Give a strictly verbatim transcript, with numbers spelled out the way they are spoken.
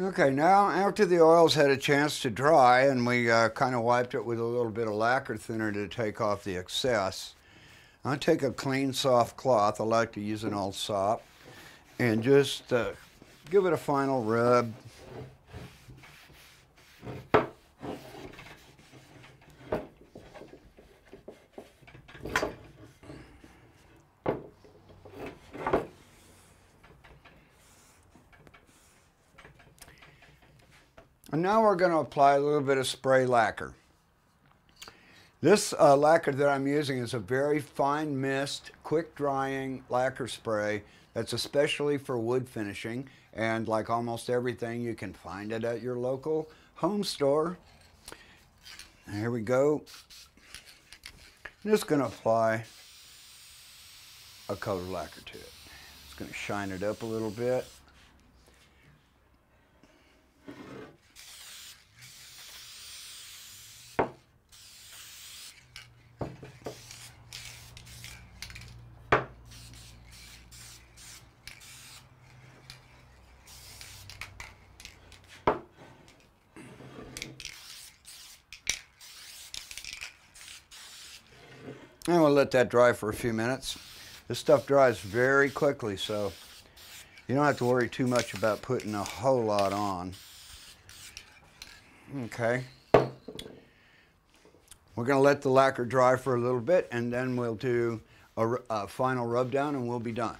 Okay, now after the oil's had a chance to dry and we uh, kind of wiped it with a little bit of lacquer thinner to take off the excess, I'll take a clean soft cloth, I like to use an old sop, and just uh, give it a final rub. And now we're going to apply a little bit of spray lacquer. This uh, lacquer that I'm using is a very fine mist, quick drying lacquer spray that's especially for wood finishing, and like almost everything you can find it at your local home store. Here we go. I'm just going to apply a color lacquer to it. It's going to shine it up a little bit. And we'll let that dry for a few minutes. This stuff dries very quickly, so you don't have to worry too much about putting a whole lot on. Okay. We're going to let the lacquer dry for a little bit, and then we'll do a, a final rub down, and we'll be done.